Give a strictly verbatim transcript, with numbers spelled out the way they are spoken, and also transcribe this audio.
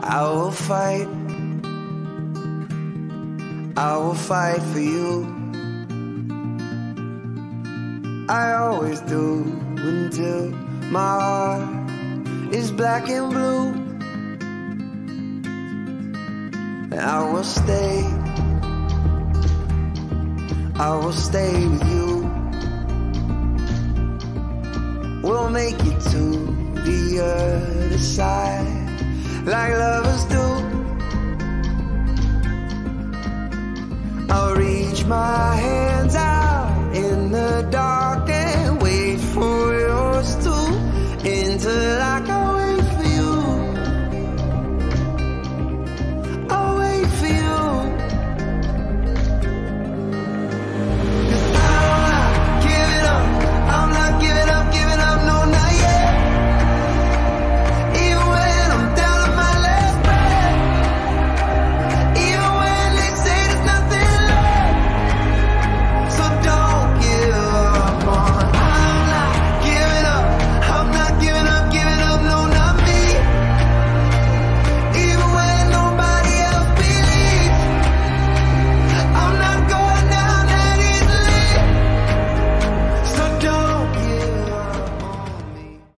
I will fight, I will fight for you. I always do until my heart is black and blue. And I will stay, I will stay with you. We'll make it to the other side like lovers do. I'll reach my hand